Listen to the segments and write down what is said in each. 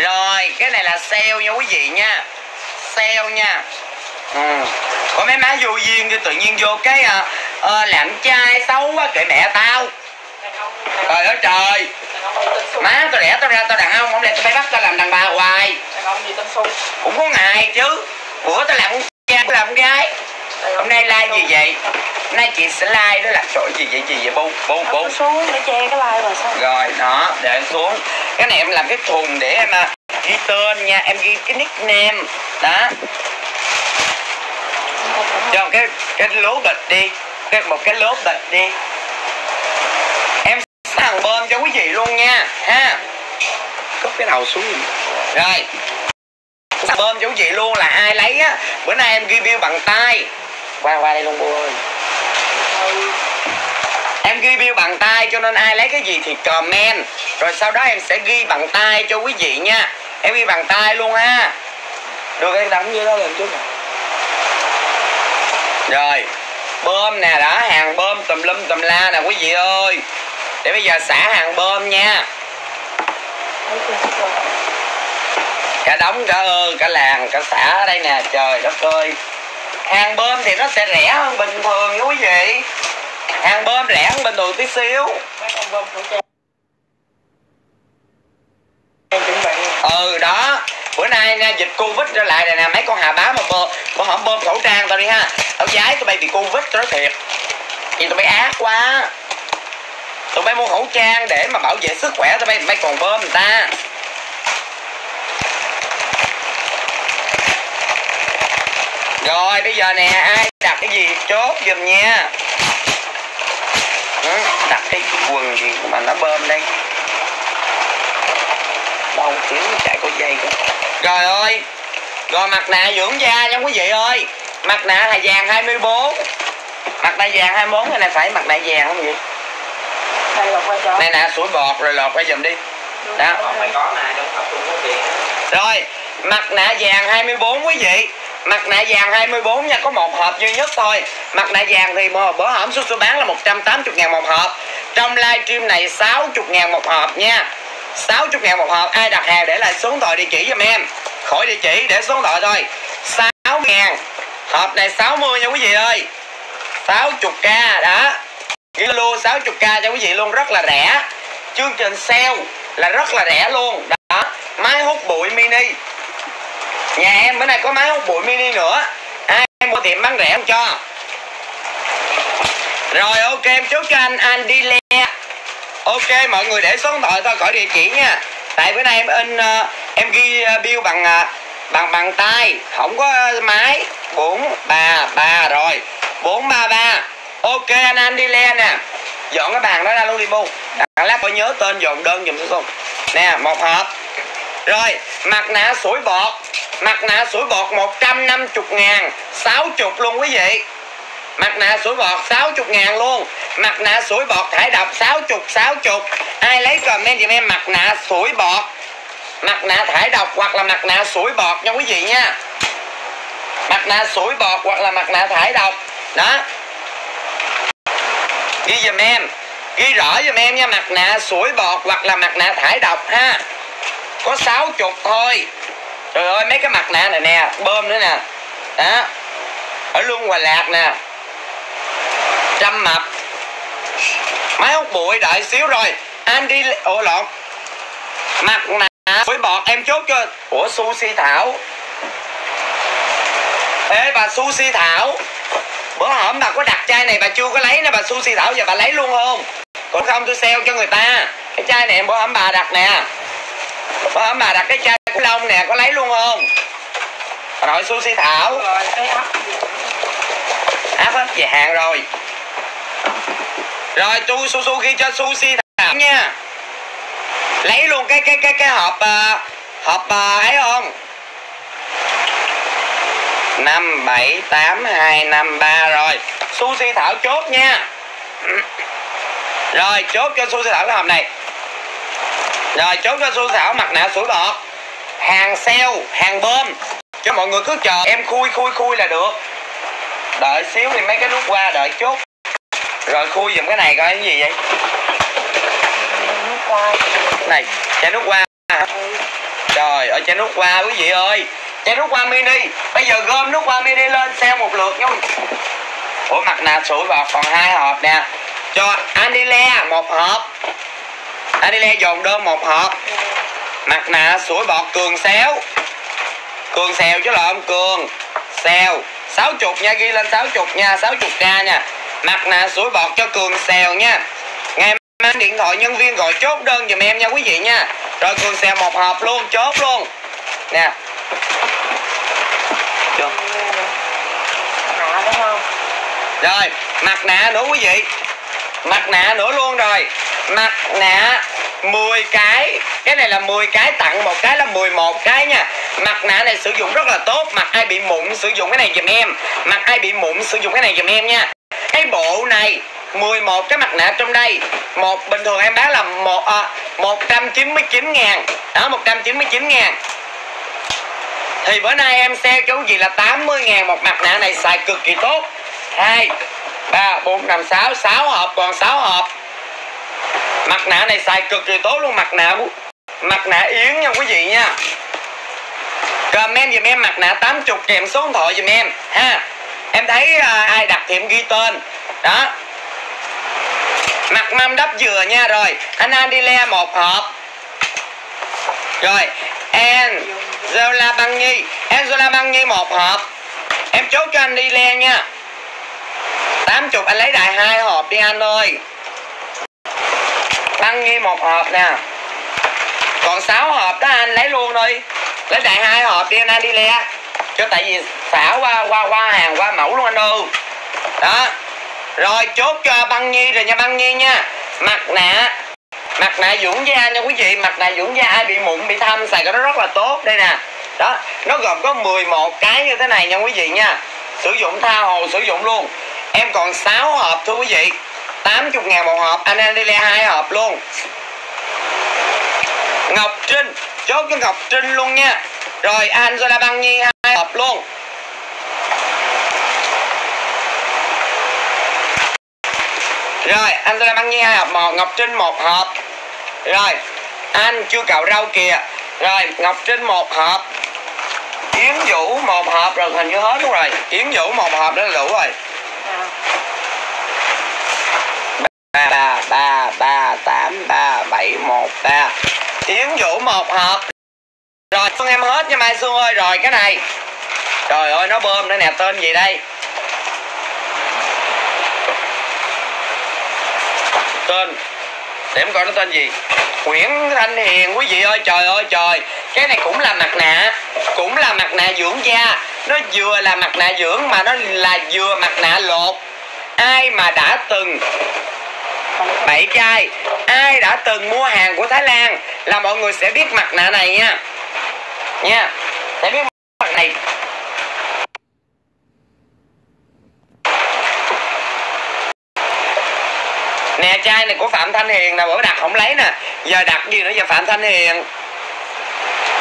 Rồi cái này là sale nha quý vị nha, sale nha. Có mấy má vô duyên tự nhiên vô cái làm trai xấu quá kệ mẹ tao. Trời ơi trời, má tao đẻ tao ra tao đàn ông, không lẽ tao phải bắt tao làm đàn bà hoài. Cũng có ngày chứ, bữa tao làm con trai, tao làm con gái. Hôm nay like gì vậy? Hôm nay chị sẽ like đó là chỗ gì vậy bông xuống để che cái like rồi sao? Rồi đó, để em xuống. Cái này em làm cái thùng để em ghi tên nha, em ghi cái nickname đó. Cho cái lố bịch đi, một cái lố bịch đi. Em sẽ hàng bơm cho quý vị luôn nha, ha. Cúp cái đầu xuống. Rồi. Bơm cho quý vị luôn là ai lấy á, bữa nay em review bằng tay. Qua đây luôn cô ơi. Em review bằng tay cho nên ai lấy cái gì thì comment. Rồi sau đó em sẽ ghi bằng tay cho quý vị nha. Em ghi bằng tay luôn ha. Được em đóng như đó lên trước nè. Rồi, bơm nè, đó, hàng bơm tùm lum tùm la nè quý vị ơi. Để bây giờ xả hàng bơm nha. Cả đống, cả ơ, cả làng, cả xã ở đây nè, trời đất ơi. Hàng bơm thì nó sẽ rẻ hơn bình thường nha quý vị. Hàng bơm rẻ hơn bình thường tí xíu. Ừ, đó. Bữa nay nha, dịch Covid trở lại này nè, mấy con hà bá mà bơm, con hổng bơm khẩu trang tao đi ha. Tao giái tụi bay bị Covid tao nói thiệt. Vì tụi bay ác quá. Tụi bay mua khẩu trang để mà bảo vệ sức khỏe tụi bay, còn bơm người ta. Rồi bây giờ nè, ai đặt cái gì chốt giùm nha. Đặt cái quần gì mà nó bơm đây. Đâu kiểu chạy có dây cơ. Trời ơi. Rồi mặt nạ dưỡng da nha quý vị ơi. Mặt nạ là vàng 24. Mặt nạ vàng 24 này, này phải mặt nạ vàng không vậy? Này nè, sủi bọt rồi lọt qua giùm đi. Đó. Rồi, mặt nạ vàng 24 quý vị. Mặt nạ vàng 24 nha, có một hộp duy nhất thôi. Mặt nạ vàng thì bữa hổm Su bán là 180.000 một hộp. Trong livestream này 60.000 một hộp nha. 60.000 một hộp, ai đặt hàng để lại số điện thoại địa chỉ giùm em. Khỏi địa chỉ để số điện thoại thôi. 60.000. Hộp này 60 nha quý vị ơi. 60k đó. Ghi luôn 60k cho quý vị luôn, rất là rẻ. Chương trình sale là rất là rẻ luôn. Đó, máy hút bụi mini. Nhà em bữa nay có máy hút bụi mini nữa. Ai mua tiệm bán rẻ không cho. Rồi ok, em chúc cho anh đi le. Ok mọi người để số điện thoại thôi, khỏi địa chỉ nha. Tại bữa nay em in em ghi bill bằng tay, không có máy. 433 rồi. 433. Ok anh đi le nè. Dọn cái bàn đó ra luôn đi bu. Đặng lát coi nhớ tên dọn đơn giùm xuống. Nè, một hộp. Rồi, mặt nạ sủi bọt. Mặt nạ sủi bọt 150.000, 60 luôn quý vị. Mặt nạ sủi bọt 60.000 luôn. Mặt nạ sủi bọt thải độc 60. Ai lấy comment giùm em mặt nạ sủi bọt, mặt nạ thải độc hoặc là mặt nạ sủi bọt nha quý vị nha. Mặt nạ sủi bọt hoặc là mặt nạ thải độc. Đó. Ghi giùm em, ghi rõ giùm em nha, mặt nạ sủi bọt hoặc là mặt nạ thải độc ha. Có 60 thôi. Trời ơi mấy cái mặt nạ này nè, bơm nữa nè. Đó. Ở luôn Hòa Lạc nè. Trăm mập. Máy hút bụi đợi xíu rồi. Anh đi ủa lộn. Mặt nạ sủi bọt em chốt cho. Ủa Sushi Thảo. Ê bà Sushi Thảo. Bữa hổm bà có đặt chai này bà chưa có lấy nè bà Sushi Thảo, giờ bà lấy luôn không? Còn không tôi sale cho người ta. Cái chai này em bữa hổm bà đặt nè. Bữa hổm bà đặt cái chai của Long nè, có lấy luôn không? Bà nội Sushi Thảo. Áp hết về hạn rồi. Rồi chú Su ghi cho Sushi Thảo nha. Lấy luôn cái hộp hộp ấy không? 578253 rồi. Sushi Thảo chốt nha. Rồi chốt cho Sushi Thảo cái hộp này. Rồi chốt cho Sushi Thảo mặt nạ sủi bọt. Hàng sale, hàng bơm. Cho mọi người cứ chờ em khui là được. Đợi xíu thì mấy cái nút qua đợi chút. Rồi khui dùm cái này coi cái gì vậy? Này, chai nước hoa. Trời ơi, chai nước hoa quý vị ơi, chai nước hoa mini. Bây giờ gom nước hoa mini lên sale một lượt nha. Ủa mặt nạ sủi bọt còn 2 hộp nè. Cho Anile 1 hộp, Anile dồn đơn 1 hộp. Mặt nạ sủi bọt cường xéo, cường xèo chứ lộn, cường xèo 60 nha, ghi lên 60 nha, 60k nha. Mặt nạ sủi bọt cho cường xèo nha. Ngày mai điện thoại nhân viên gọi chốt đơn giùm em nha quý vị nha. Rồi cường xèo 1 hộp luôn, chốt luôn nè. Rồi mặt nạ nữa quý vị, mặt nạ nữa luôn. Rồi mặt nạ 10 cái này là 10 cái tặng một cái là 11 cái nha. Mặt nạ này sử dụng rất là tốt, mặt ai bị mụn sử dụng cái này giùm em, mặt ai bị mụn sử dụng cái này giùm em nha. Cái bộ này 11 cái mặt nạ trong đây, một bình thường em bán là 199.000 đó, 199.000 thì bữa nay em sale cho gì là 80.000 một mặt nạ này, xài cực kỳ tốt. 2, 3, 4, 5, 6, 6 hộp, còn 6 hộp. Mặt nạ này xài cực kỳ tốt luôn, mặt nạ yến nha quý vị nha. Comment giùm em mặt nạ 80 kèm số điện thoại giùm em ha. Em thấy ai đặt thì em ghi tên đó. Mặt mâm đắp dừa nha. Rồi anh Andile 1 hộp. Rồi Angela Băng Nhi 1 hộp. Em chốt cho Andile nha, 80 anh lấy đại 2 hộp đi anh ơi. Băng Nhi 1 hộp nè, còn 6 hộp đó anh lấy luôn đi, lấy đại 2 hộp đi anh Andile cho, tại vì xả qua hàng qua mẫu luôn anh ơi đó. Rồi chốt cho Băng Nhi rồi nha, Băng Nhi nha. Mặt nạ dưỡng da nha quý vị, mặt nạ dưỡng da ai bị mụn bị thâm xài cái đó rất là tốt đây nè đó. Nó gồm có 11 cái như thế này nha quý vị nha, sử dụng tha hồ sử dụng luôn. Em còn 6 hộp thưa quý vị, 80.000 1 hộp, anh Andile 2 hộp luôn. Ngọc Trinh, chốt cho Ngọc Trinh luôn nha. Rồi Angela Băng Nhi 2 hộp luôn. Rồi Angela Băng Nhi 2 hộp, Ngọc Trinh 1 hộp. Rồi anh chưa cạo rau kìa. Rồi Ngọc Trinh 1 hộp, Yến Vũ 1 hộp, rồi hình như hết luôn rồi. Yến Vũ 1 hộp đó là đủ rồi. Yến Vũ 1 hộp. Rồi Xuân em hết nha Mai Xuân ơi. Rồi cái này, trời ơi nó bơm nữa nè, tên gì đây, tên để em coi nó tên gì. Nguyễn Thanh Hiền quý vị ơi, trời ơi trời. Cái này cũng là mặt nạ, cũng là mặt nạ dưỡng da. Nó vừa là mặt nạ dưỡng mà nó là vừa mặt nạ lột. Ai mà đã từng bảy chai, ai đã từng mua hàng của Thái Lan là mọi người sẽ biết mặt nạ này nha. Nha, sẽ biết mặt này. Nè chai này của Phạm Thanh Hiền là bữa đặt không lấy nè, giờ đặt gì nữa, giờ Phạm Thanh Hiền.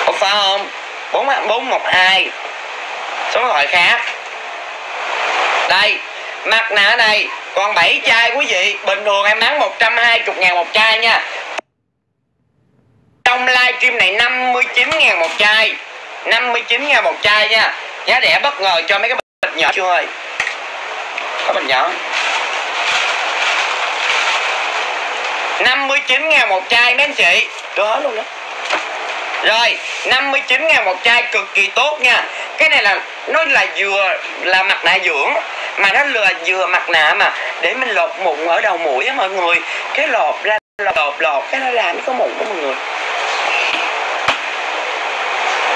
Ủa phải không? 412 số điện thoại khác. Đây, mặt nạ này còn 7 chai quý vị, bình thường em bán 120.000 một chai nha. Trong livestream này 59.000 một chai, 59.000 một chai nha. Giá rẻ bất ngờ cho mấy cái bịch nhỏ chưa ơi. Có bịch nhỏ. 59.000 một chai mấy anh chị, đưa hết luôn đó. Rồi 59.000 một chai cực kỳ tốt nha. Cái này là nó là vừa là mặt nạ dưỡng mà nó là vừa mặt nạ mà để mình lột mụn ở đầu mũi á mọi người. Cái lột ra lột cái nó làm có mụn của mọi người.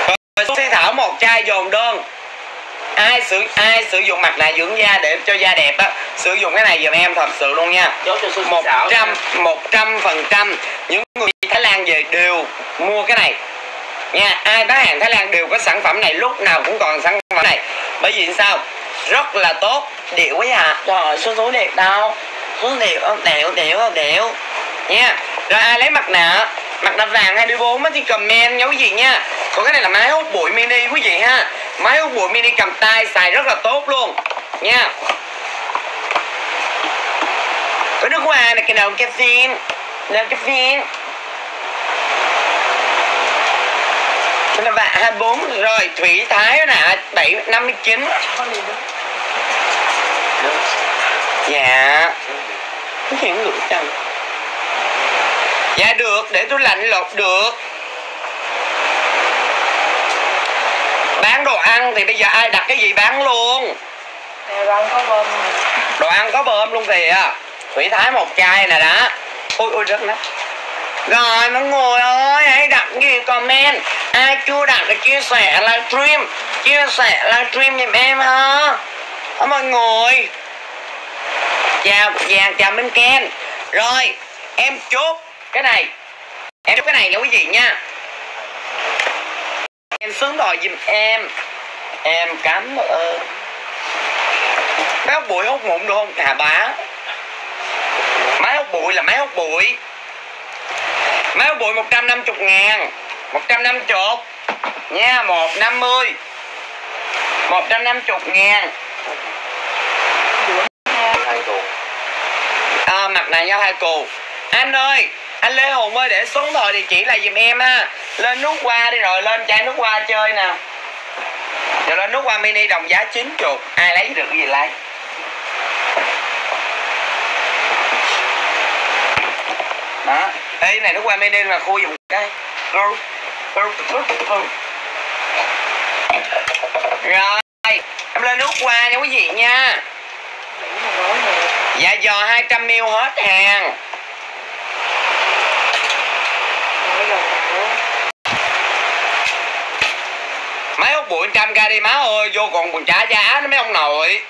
Rồi Xuân Thảo 1 chai dồn đơn. Ai sử dụng mặt nạ dưỡng da để cho da đẹp á, sử dụng cái này giùm em thật sự luôn nha. 100% những người Thái Lan về đều mua cái này nha. Ai bán hàng Thái Lan đều có sản phẩm này, lúc nào cũng còn sản phẩm này. Bởi vì sao? Rất là tốt. Điệu quá hả? Trời, số đẹp đâu. Số điệu nha. Rồi ai lấy mặt nạ vàng 24 thì comment nha quý vị nha. Còn cái này là máy hút bụi mini quý vị ha. Máy hút bụi mini cầm tay xài rất là tốt luôn nha. Cái nước hoa này, cái nào caffeine. các bạn 24 rồi. Thủy Thái là 759. Dạ dạ được, để tôi lạnh lột được. Bán đồ ăn thì bây giờ ai đặt cái gì bán luôn. Đồ ăn có bơm. Đồ ăn có bơm luôn kìa. Thủy Thái một chai nè đã. Ôi ôi đất nè. Rồi mọi người ơi, hãy đặt gì comment. Ai chưa đặt thì chia sẻ livestream. Chia sẻ livestream giùm em ha. Đó mọi người. Chào vàng, chào Minh Ken. Rồi em chốt cái này. Em chốt cái này nha quý vị nha. Em xuống đòi giùm em. Em cảm ơn. Máy hút bụi hút mụn được không Hà Bá? Máy hút bụi là máy hút bụi. Máy hút bụi 150.000, 150 nha, 150, 150.000. À, mặt này nhau hai cù. Anh ơi, anh Lê Hùng ơi, để xuống thôi địa chỉ là giùm em ha. Lên nước hoa đi rồi, lên chai nước hoa chơi nè. Rồi lên nước hoa mini đồng giá 90. Ai lấy được cái gì lấy. Đó. Ê, cái này nước hoa mini là khu dùng cái. Rồi, em lên nước hoa nha quý vị nha. Dạ giò 200ml hết hàng. Máy hút bụi 100k đi má ơi, vô còn trả giá nữa mấy ông nội.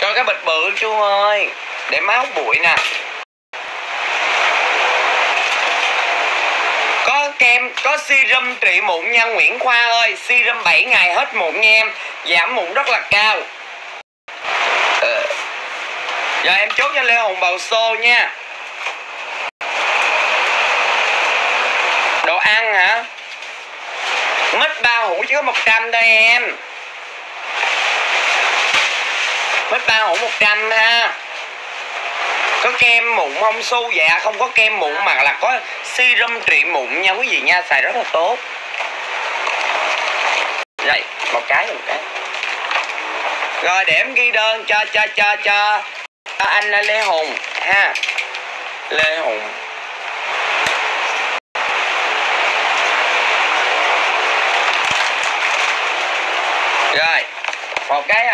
Cho cái bịch bự chú ơi, để má hút bụi nè. Có kem, có serum trị mụn nha Nguyễn Khoa ơi, serum 7 ngày hết mụn nha em, giảm mụn rất là cao. Giờ em chốt cho Lê Hùng bầu xô nha. Đồ ăn hả? Mít 3 hũ chỉ có 100 thôi em. Mít 3 hũ 100 ha. Có kem mụn không Su? Dạ không có kem mụn mà là có serum trị mụn nha quý vị nha, xài rất là tốt. Rồi, một cái. Rồi để em ghi đơn cho anh là Lê Hùng ha. Lê Hùng. Rồi một cái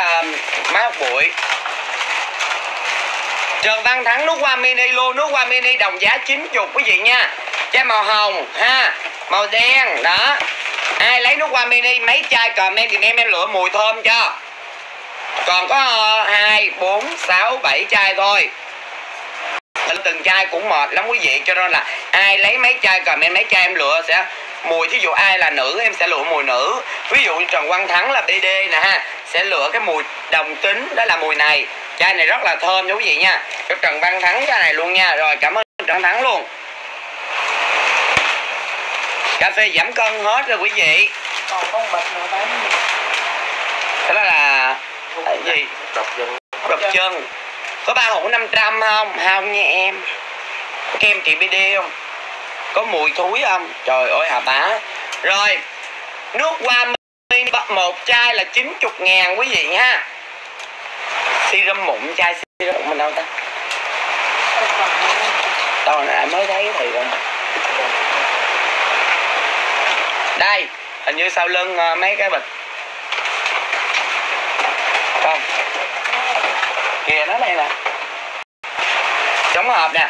máy hút bụi. Trần Văn Thắng nước hoa mini luôn, nước hoa mini đồng giá 90 quý vị nha. Chai màu hồng ha, màu đen đó. Ai lấy nước hoa mini mấy chai comment thì em lựa mùi thơm cho. Còn có 2, 4, 6, 7 chai thôi. Từng chai cũng mệt lắm quý vị. Cho nên là ai lấy mấy chai cầm em, mấy chai em lựa sẽ mùi. Ví dụ ai là nữ em sẽ lựa mùi nữ. Ví dụ Trần Quang Thắng là BD nè ha, sẽ lựa cái mùi đồng tính. Đó là mùi này. Chai này rất là thơm nha quý vị nha. Cho Trần Văn Thắng chai này luôn nha. Rồi cảm ơn Trần Thắng luôn. Cà phê giảm cân hết rồi quý vị. Còn có 1 bịch nữa bán. Đó là cái gì? Độc chân. Có 3 hũ 500 không? Không nha em. Có kem chị BD không? Có mùi thúi không? Trời ơi Hà Bá. Rồi nước hoa mini một chai là 90.000 quý vị ha. Serum mụn chai serum mụn mình đâu ta? Đâu này mới thấy thầy rồi. Đây hình như sau lưng mấy cái bịch. Không. Kìa nó đây nè. Đóng hộp nè.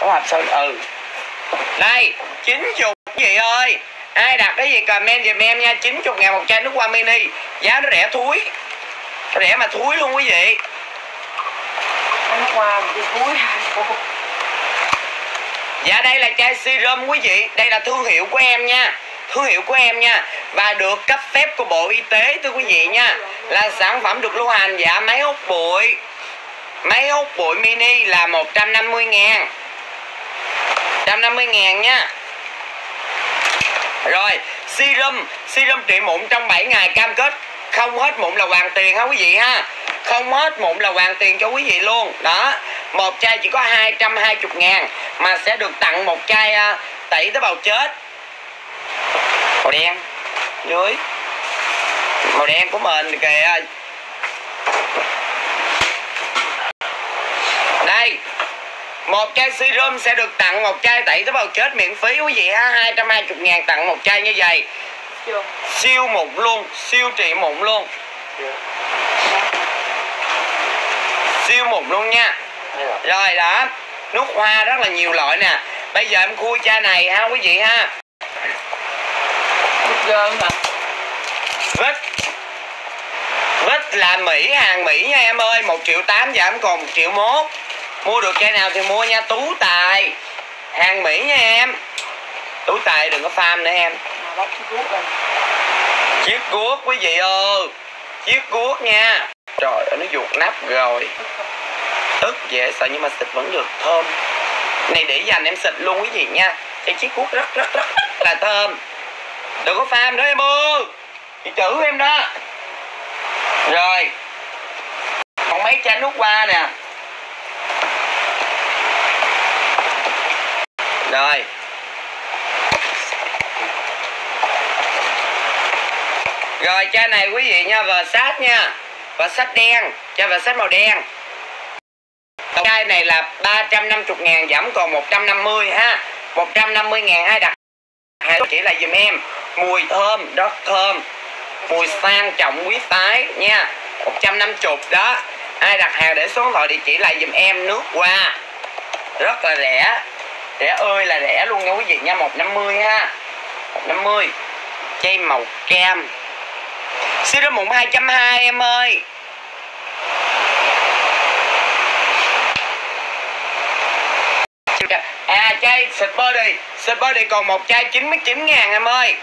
Đóng hộp sau. Ừ. Đây 90 gì ơi. Ai đặt cái gì comment dùm em nha. 90.000 một chai nước hoa mini. Giá nó rẻ thúi. Nó rẻ mà thúi luôn quý vị. Nước hoa mà cái thúi. Dạ đây là chai serum quý vị. Đây là thương hiệu của em nha. Thương hiệu của em nha. Và được cấp phép của Bộ Y tế thưa quý vị nha. Là sản phẩm được lưu hành. Dạ máy hút bụi. Máy hút bụi mini là 150.000 150.000 nha. Rồi serum trị mụn trong 7 ngày cam kết. Không hết mụn là hoàn tiền ha quý vị ha. Không hết mụn là hoàn tiền cho quý vị luôn. Đó. Một chai chỉ có 220.000 mà sẽ được tặng một chai tẩy tế bào chết. màu đen dưới, màu đen của mình kìa. Đây, một chai serum sẽ được tặng một chai tẩy tế bào chết miễn phí quý vị ha, 220.000 tặng một chai như vậy. Siêu mụn luôn, siêu trị mụn luôn. Siêu mụn luôn nha. Rồi đó, nước hoa rất là nhiều loại nè. Bây giờ em khui chai này ha quý vị ha. Vít, vít là Mỹ, hàng Mỹ nha em ơi, 1.800.000 giảm còn 1.100.000. Mua được chai nào thì mua nha, Tú Tài, hàng Mỹ nha em. Tú Tài đừng có farm nữa em. Chiếc guốc quý vị ơi, chiếc guốc nha. Trời ơi, nó vuột nắp rồi. Tức dễ sợ nhưng mà xịt vẫn được thơm. Này để dành em xịt luôn quý vị nha. Cái chiếc guốc rất là thơm. Đừng có farm nữa em ơi, chị chữ em đó. Rồi, còn mấy chai nước hoa nè. Rồi, rồi chai này quý vị nha, Versace nha, Versace đen, chai Versace màu đen. Chai này là 350.000 giảm còn 150 ha, 150.000 hai đặc. Chỉ là dùm em, mùi thơm, rất thơm, mùi sang trọng quý phái nha, 150 đó. Ai đặt hàng để số điện thoại địa chỉ lại dùm em, nước hoa rất là rẻ, rẻ ơi là rẻ luôn nha quý vị nha, 150 ha, 150. Chai màu cam, serum mụn 220 em ơi. À, chai xịt body còn một chai 99.000 em ơi,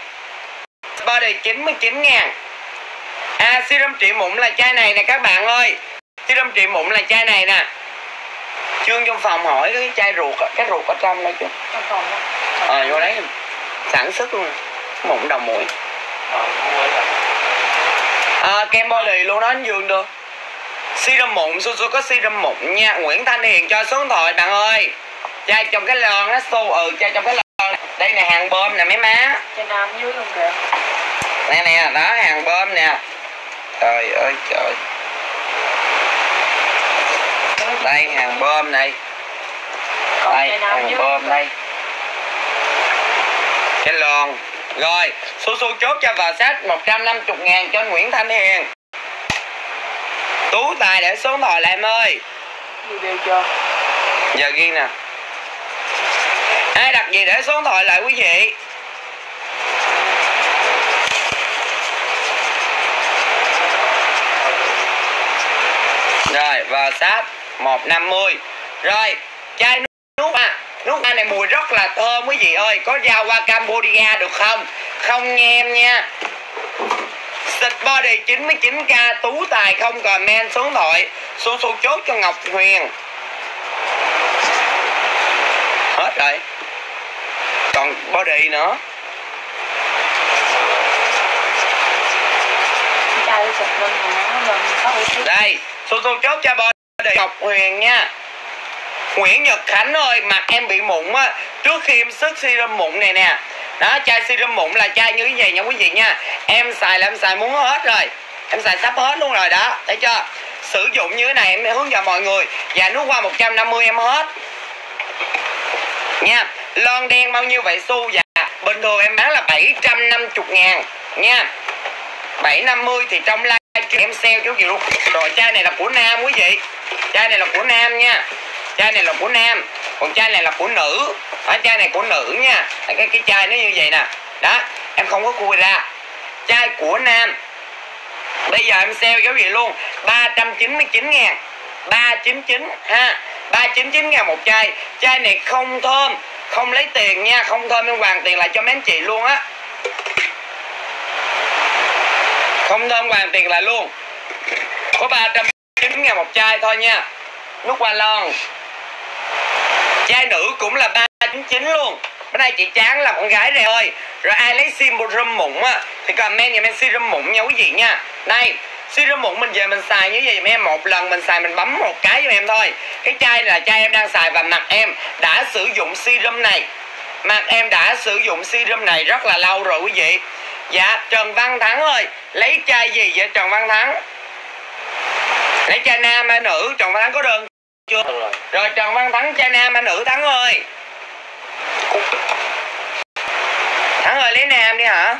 body 99.000. À, serum trị mụn là chai này nè các bạn ơi, serum trị mụn là chai này nè. Trương trong phòng hỏi cái chai ruột, cái ruột ở trong đây chứ. Trong phòng đó. Ờ, vô đấy sản xuất luôn, mụn đầu mũi. À, kem body luôn đó, dường được. Serum mụn, Su Su có serum mụn nha. Nguyễn Thanh Hiền cho số điện thoại bạn ơi. Chai trong cái lon á, Su, chai trong cái lon. Đây nè, hàng bơm nè mấy má. Chai nam dưới luôn kìa. Đây nè, đó hàng bơm nè. Trời ơi trời. Đây hàng bơm này. Đây hàng bơm đây. Cái lon. Rồi, Su Su chốt cho Versace 150.000 cho anh Nguyễn Thanh Hiền. Tú Tài để số thoại lại em ơi. Điều cho. Giờ ghi nè. Ai đặt gì để số điện thoại lại quý vị. Rồi, và sát 150. Rồi, chai nước hoa này mùi rất là thơm quý vị ơi. Có ra qua Cambodia được không? Không nghe em nha. Xịt body 99.000. Tú Tài không comment số điện thoại. Su Su chốt cho Ngọc Huyền. Hết rồi, còn body nữa. Đây, Su Su chốt cho body Ngọc Huyền nha. Nguyễn Nhật Khánh ơi, mặt em bị mụn á, trước khi em sức serum mụn này nè. Đó, chai serum mụn là chai như thế này nha quý vị nha. Em xài là em xài muốn hết rồi, em xài sắp hết luôn rồi đó, thấy chưa. Sử dụng như thế này em hướng dẫn mọi người. Và nước hoa 150 em hết nha. Lon đen bao nhiêu vậy Su? Dạ bình thường em bán là 750.000 nha, 750 thì trong live em sale chú gì luôn. Rồi chai này là của nam quý vị, chai này là của nam nha, chai này là của nam, còn chai này là của nữ. Ở chai này của nữ nha, cái chai nó như vậy nè đó, em không có khui ra. Chai của nam bây giờ em sale giáo vậy luôn, 399.000, 399 ha, 399.000 một chai. Chai này không thơm, không lấy tiền nha, không thơm em hoàn tiền lại cho mấy anh chị luôn á, không thơm hoàn tiền lại luôn. Có 399.000 một chai thôi nha. Nước hoa lon chai nữ cũng là 399 luôn. Bữa nay chị chán là con gái này ơi. Rồi ai lấy serum mụn á thì comment giùm em serum mụn nha quý vị nha. Đây, serum mụn mình về mình xài như vậy giùm em, một lần mình xài mình bấm một cái giùm em thôi. Cái chai này là chai em đang xài và mặt em đã sử dụng serum này. Mặt em đã sử dụng serum này rất là lâu rồi quý vị. Dạ, Trần Văn Thắng ơi, lấy chai gì vậy Trần Văn Thắng? Lấy chai nam hay nữ? Trần Văn Thắng có đơn chưa? Rồi Trần Văn Thắng chai nam hay nữ Thắng ơi? Thắng ơi lấy nam đi hả?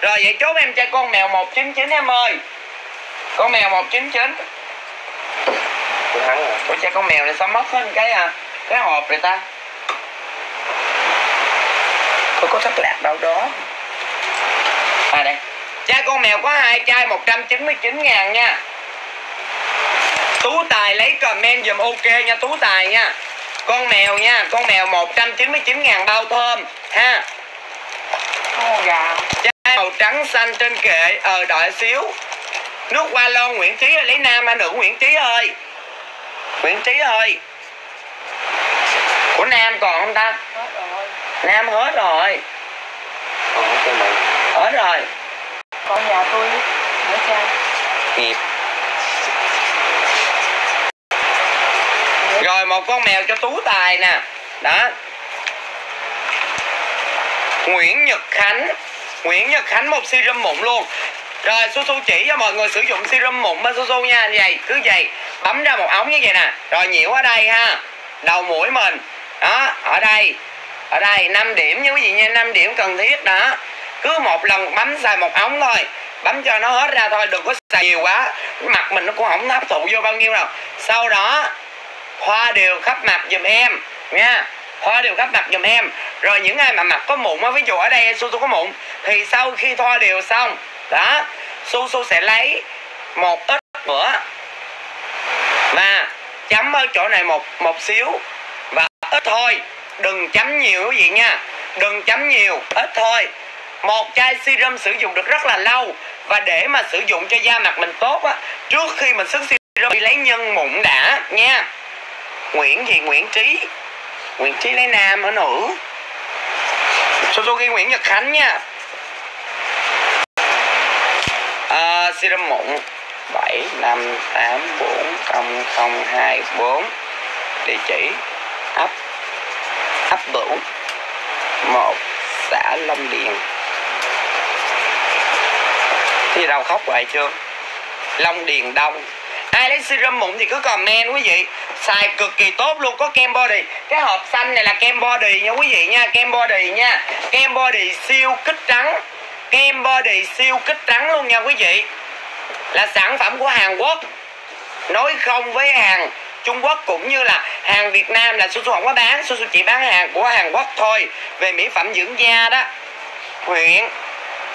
Rồi vậy chốt em chai con mèo 199 em ơi. Con mèo 199. Ủa chai con mèo này sao mất hết cái hộp này ta? Tôi có thất lạc đâu đó. À đây. Chai con mèo có hai chai 199.000 nha. Tú Tài lấy comment dùm ok nha Tú Tài nha. Con mèo nha, con mèo 199.000 bao thơm ha. Chai màu trắng xanh trên kệ, đợi xíu. Nước hoa lon Nguyễn Trí ơi, lấy nam hay nữ Nguyễn Trí ơi? Nguyễn Trí ơi. Của nam còn không ta? Nam hết rồi. Hết rồi. Con nhà tôi nữa cha. Nghiệp. Rồi một con mèo cho Tú Tài nè. Đó. Nguyễn Nhật Khánh. Nguyễn Nhật Khánh một serum mụn luôn. Rồi Su Su chỉ cho mọi người sử dụng serum mụn bên Su Su nha. Như vậy, cứ vậy. Bấm ra một ống như vậy nè. Rồi nhiễu ở đây ha. Đầu mũi mình. Đó, ở đây. Ở đây 5 điểm nha quý vị nha, 5 điểm cần thiết đó. Cứ một lần bấm xài một ống thôi. Bấm cho nó hết ra thôi, đừng có xài nhiều quá. Mặt mình nó cũng không hấp thụ vô bao nhiêu đâu. Sau đó hoa đều khắp mặt dùm em nha. Hoa đều khắp mặt dùm em. Rồi những ai mà mặt có mụn á, ví dụ ở đây Su Su có mụn thì sau khi thoa đều xong, đó, Su Su sẽ lấy một ít nữa và chấm ở chỗ này một xíu và ít thôi. Đừng chấm nhiều quý vị nha. Đừng chấm nhiều, ít thôi. Một chai serum sử dụng được rất là lâu. Và để mà sử dụng cho da mặt mình tốt á, trước khi mình xức serum đi lấy nhân mụn đã nha. Nguyễn gì? Nguyễn Trí. Nguyễn Trí lấy nam ở nữ. Su Su ghi Nguyễn Nhật Khánh nha. Serum mụn 75840024. Địa chỉ ấp Bửu 1 xã Long Điền. Thì đâu khóc vậy chưa? Long Điền Đông. Ai lấy serum mụn thì cứ comment quý vị. Xài cực kỳ tốt luôn, có kem body. Cái hộp xanh này là kem body nha quý vị nha, kem body nha. Kem body siêu kích trắng. Kem body siêu kích trắng luôn nha quý vị. Là sản phẩm của Hàn Quốc. Nói không với hàng Trung Quốc cũng như là hàng Việt Nam là Su Su không có bán, Su Su chỉ bán hàng của Hàn Quốc thôi. Về mỹ phẩm dưỡng da đó. Huyện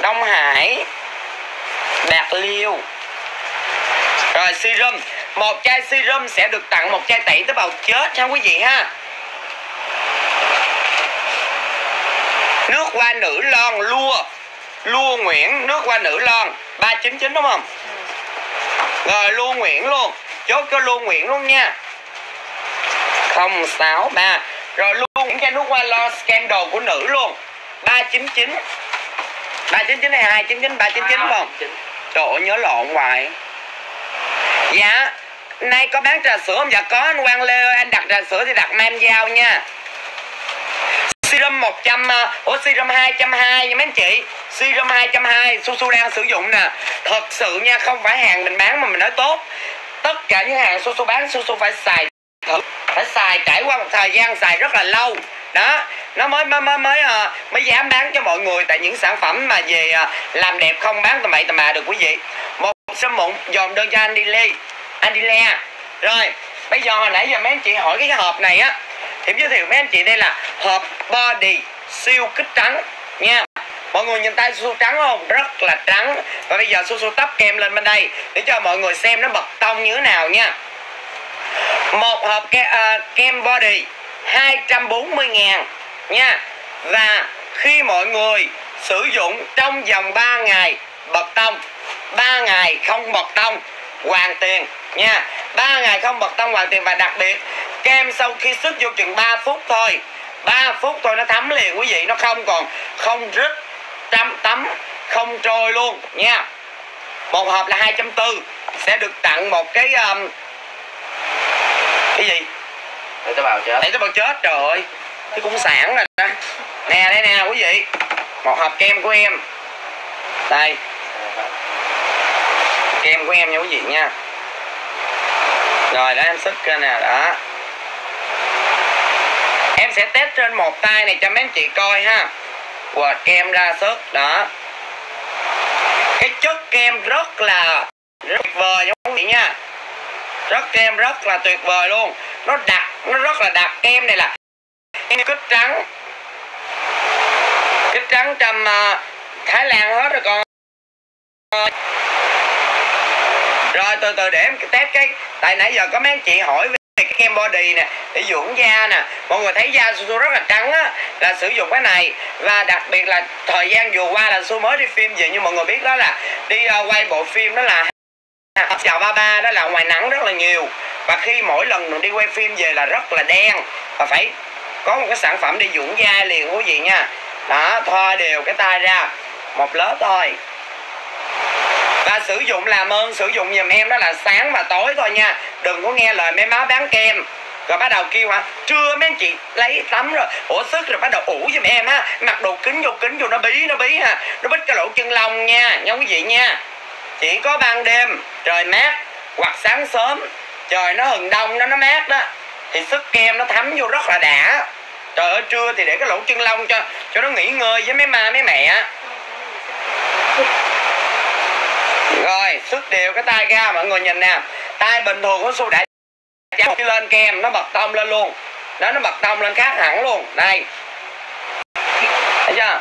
Đông Hải, Bạc Liêu. Rồi serum, một chai serum sẽ được tặng một chai tẩy tế bào chết ha quý vị ha. Nước hoa nữ lon Lua, Lua Nguyễn, nước hoa nữ lon 399 đúng không? Rồi Lua Nguyễn luôn. Chốt cho Lua Nguyễn luôn nha. 063. Rồi Lua Nguyễn chai nước hoa lo Scandal của nữ luôn 399. 399 hay 299? 399 đúng không? Trời ơi nhớ lộn hoài. Dạ, nay có bán trà sữa không? Dạ có anh Quang Lê ơi, anh đặt trà sữa thì đặt Mam Giao nha. Serum 100, serum 220 nha mấy anh chị. Serum 220 Su Su đang sử dụng nè. Thật sự nha, không phải hàng mình bán mà mình nói tốt. Tất cả những hàng Su Su bán Su Su phải xài thử, phải xài trải qua một thời gian xài rất là lâu đó, nó mới dám bán cho mọi người. Tại những sản phẩm mà về làm đẹp không bán tầm bậy tầm bạ được quý vị. Một sâm mụn dòm đơn cho anh đi Lê, anh đi Lê. Rồi bây giờ hồi nãy giờ mấy anh chị hỏi cái hộp này á, thì giới thiệu mấy anh chị đây là hộp body siêu kích trắng nha. Mọi người nhìn tay Su Su trắng không? Rất là trắng. Và bây giờ Su Su tắp kem lên bên đây để cho mọi người xem nó bật tông như thế nào nha. Một hộp kem body 240.000 nha. Và khi mọi người sử dụng trong vòng 3 ngày bật tông, 3 ngày không bật tông hoàn tiền nha. 3 ngày không bật tông hoàn tiền. Và đặc biệt kem sau khi sức vô chừng 3 phút thôi, 3 phút thôi nó thấm liền quý vị. Nó không còn không rít, tắm không trôi luôn nha. Một hộp là 2.4 sẽ được tặng một cái gì? Để tao bào chết. Để tao bào chết trời ơi. Cái cũng sản rồi đó. Nè đây nè quý vị, một hộp kem của em. Đây, kem của em nha quý vị nha. Rồi để em xức ra nè, đó. Em sẽ test trên một tay này cho mấy anh chị coi ha. Quệt kem ra sức, đó. Cái chất kem rất tuyệt vời nha quý vị nha. Rất kem rất là tuyệt vời luôn. Nó đặc, nó rất là đặc. Kem này là kem kích trắng. Kích trắng trong Thái Lan hết rồi con. Rồi từ từ để em test cái. Tại nãy giờ có mấy anh chị hỏi về cái kem body nè, để dưỡng da nè. Mọi người thấy da Su rất là trắng á, là sử dụng cái này. Và đặc biệt là thời gian vừa qua là Su mới đi phim về, như mọi người biết đó là đi quay bộ phim đó là Chào Ba Ba, đó là ngoài nắng rất là nhiều. Và khi mỗi lần mình đi quay phim về là rất là đen, và phải có một cái sản phẩm để dưỡng da liền quý vị nha. Đó, thoa đều cái tay ra một lớp thôi. Và sử dụng, làm ơn sử dụng giùm em đó là sáng và tối thôi nha. Đừng có nghe lời mấy má bán kem rồi bắt đầu kêu hả, trưa mấy anh chị lấy tắm rồi ủa sức rồi bắt đầu ủ giùm em ha, mặc đồ kính vô nó bí, ha, nó bít cái lỗ chân lông nha, nha quý vị nha. Chỉ có ban đêm trời mát hoặc sáng sớm trời nó hừng đông đó, nó mát đó thì sức kem nó thấm vô rất là đã. Trời ơi trưa thì để cái lỗ chân lông cho nó nghỉ ngơi với mấy ma mấy mẹ. Rồi sức đều cái tay ra, mọi người nhìn nè, tay bình thường của Su đã chạm lên kem nó bật tông lên luôn đó, nó bật tông lên khác hẳn luôn đây, thấy chưa.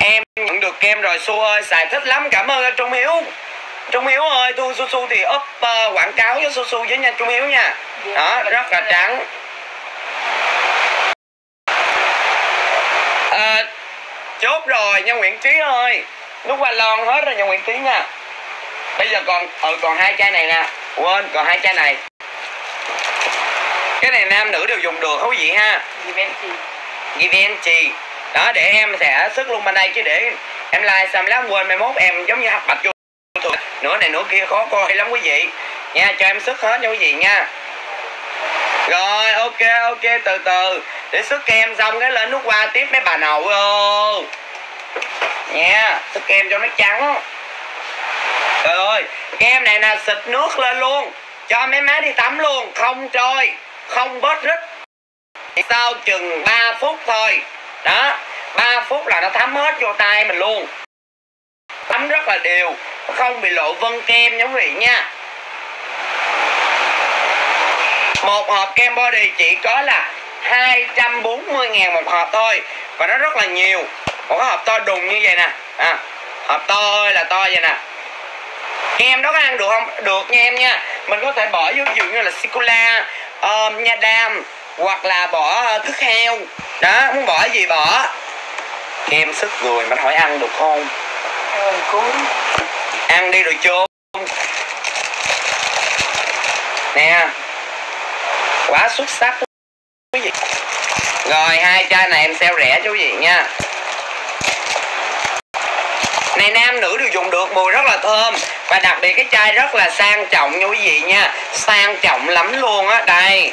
Em nhận được kem rồi Su ơi, xài thích lắm, cảm ơn Trung Hiếu. Trung Hiếu ơi, thu Su thì up quảng cáo với Su với nha Trung Hiếu nha. Đó, rất là trắng. Chốt rồi nha Nguyễn Trí ơi, lúc qua lon hết rồi nha Nguyễn Trí nha. Bây giờ còn còn hai chai này nè, quên còn hai chai này. Cái này nam nữ đều dùng được không quý vị ha? Givenchy. Đó để em sẽ sức luôn bên đây, chứ để em like xong lát quên mai mốt em giống như hấp bạch vô thường, nửa này nửa kia khó coi lắm quý vị nha, cho em sức hết nha quý vị nha. Rồi ok từ từ để sức kem xong cái lên nước qua tiếp mấy bà nội ơi nha, sức kem cho nó trắng. Trời ơi kem này nè, xịt nước lên luôn cho mấy má đi tắm luôn, không trôi không bớt rít, sau chừng 3 phút thôi đó, 3 phút là nó thấm hết vô tay mình luôn, tắm rất là đều, không bị lộ vân kem nha quý vị nha. Một hộp kem body chỉ có là 240.000 một hộp thôi, và nó rất là nhiều. Một cái hộp to đùng như vậy nè, hộp to ơi là to vậy nè. Kem đó có ăn được không? Được nha em nha. Mình có thể bỏ vô ví dụ như là sô-cô-la, nha đam, hoặc là bỏ thức heo. Đó, muốn bỏ gì bỏ. Kem sức người mà hỏi ăn được không? Ăn đi rồi chôn. Nè, quá xuất sắc quý vị. Rồi hai chai này em sale rẻ cho quý vị nha. Này nam nữ đều dùng được, mùi rất là thơm, và đặc biệt cái chai rất là sang trọng nha quý vị nha, sang trọng lắm luôn á. Đây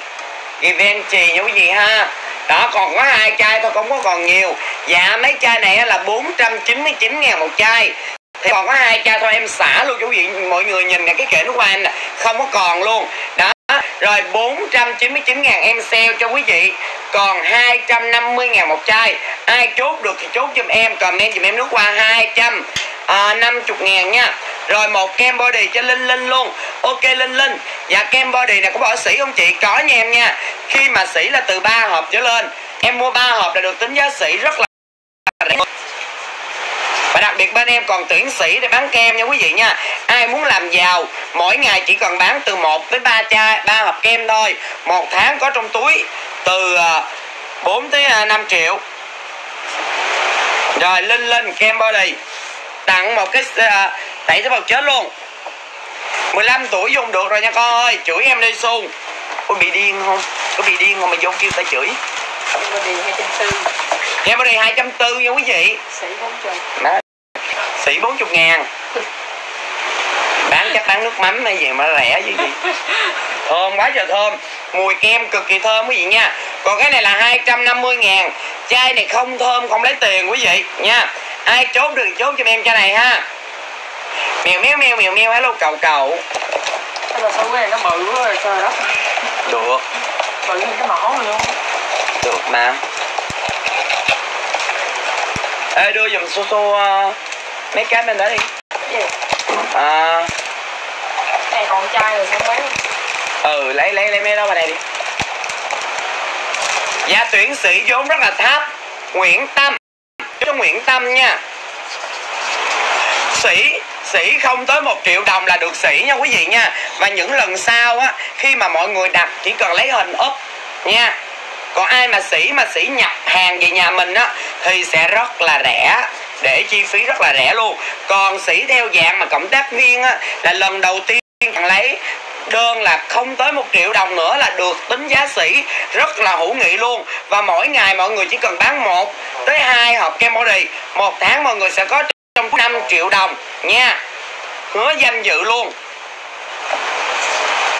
Givenchy nha quý vị ha. Đó còn có hai chai thôi, không có còn nhiều. Dạ mấy chai này là 499.000 một chai, thì còn có hai chai thôi em xả luôn quý vị. Mọi người nhìn nè, cái kệ nước hoa nè không có còn luôn đó. Rồi 499.000 em sale cho quý vị, còn 250.000 một chai. Ai chốt được thì chốt giùm em, comment giùm em nước hoa 250.000 nha. Rồi một kem body cho Linh Linh luôn. Ok Linh Linh, dạ kem body này có bỏ sỉ không chị? Có nha em nha. Khi mà sỉ là từ 3 hộp trở lên, em mua 3 hộp là được tính giá sỉ rất là rẻ. Và đặc biệt bên em còn tuyển sĩ để bán kem nha quý vị nha. Ai muốn làm giàu, mỗi ngày chỉ cần bán từ 1 đến 3 chai, 3 hộp kem thôi. Một tháng có trong túi từ 4 tới 5 triệu. Rồi Linh Linh kem body tặng một cái tẩy tế bào chết luôn. 15 tuổi dùng được rồi nha con ơi, chửi em đi Su. Ôi bị điên không? Có bị điên không mà vô kêu ta chửi. Kem body 240. Kem body 240 nha quý vị. Sĩ 40. Đó. Sĩ 40.000. Bán chắc bán nước mắm hay gì mà rẻ gì vậy. Thơm quá trời thơm. Mùi kem cực kỳ thơm quý vị nha. Còn cái này là 250.000. Chai này không thơm, không lấy tiền quý vị nha. Ai chốt đừng chốt cho em chai này ha. Mèo hello cậu cậu. Cái là sao cái này nó bự quá rồi sao đó. Được. Bự như cái mỏ luôn. Được mà. Ê đưa dùm xô xô mấy cái bên đó đi. Cái gì? Cái này còn chai rồi sao mấy. Ừ lấy mấy đó vào đây đi. Dạ tuyển sĩ vốn rất là thấp. Nguyễn Tâm cho Nguyễn Tâm nha. Sĩ không tới 1 triệu đồng là được sĩ nha quý vị nha. Và những lần sau á, khi mà mọi người đặt chỉ cần lấy hình up nha. Còn ai mà sĩ nhập hàng về nhà mình á thì sẽ rất là rẻ, để chi phí rất là rẻ luôn. Còn sĩ theo dạng mà cộng tác viên á là lần đầu tiên bạn lấy đơn là không tới 1 triệu đồng nữa là được tính giá sỉ, rất là hữu nghị luôn. Và mỗi ngày mọi người chỉ cần bán 1 tới 2 hộp kem body, 1 tháng mọi người sẽ có trong 5 triệu đồng nha. Hứa danh dự luôn.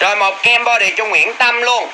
Rồi một kem body cho Nguyễn Tâm luôn.